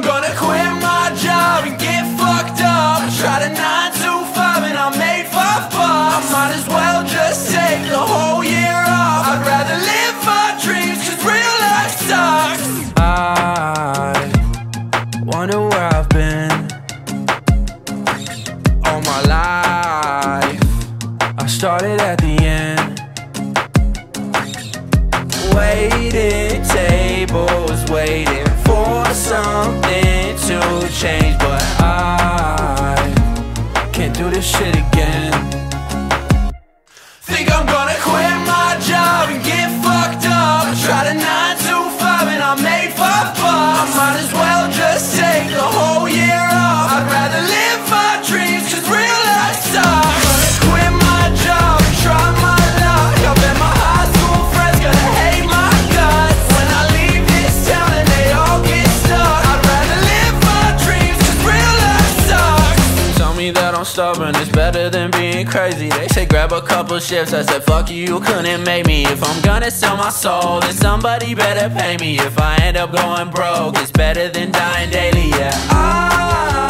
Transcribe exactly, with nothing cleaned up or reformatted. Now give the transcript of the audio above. I'm gonna quit my job and get fucked up. I tried a nine to five and I made five bucks. I might as well just take the whole year off. I'd rather live my dreams cause real life sucks. I wonder where I've been all my life. I started at the end, waiting, tables waiting for something to change, but I can't do this shit again. Think I'm gonna quit my job and get fucked up. I tried a nine to five and I made five bucks. I might as well just take the whole year off. I'd rather live my dreams cause real life sucks. I'm gonna quit my job and try my luck. I bet my high school friends gonna hate my guts when I leave this town and they all get stuck. I'd rather live my dreams cause real life sucks. Tell me that I'm stubborn, it's better than being crazy. They say grab a couple shifts, I said fuck you, you couldn't make me. If I'm gonna sell my soul, then somebody better pay me. If I end up going broke, it's better than dying daily, yeah. I